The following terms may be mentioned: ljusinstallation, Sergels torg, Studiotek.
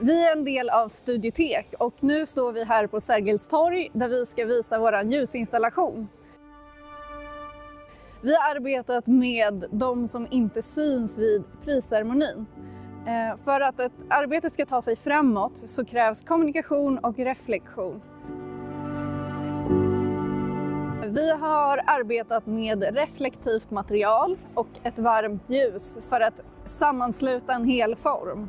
Vi är en del av Studiotek och nu står vi här på Sergels torg där vi ska visa vår ljusinstallation. Vi har arbetat med de som inte syns vid prisceremonin. För att ett arbete ska ta sig framåt så krävs kommunikation och reflektion. Vi har arbetat med reflektivt material och ett varmt ljus för att sammansluta en hel form.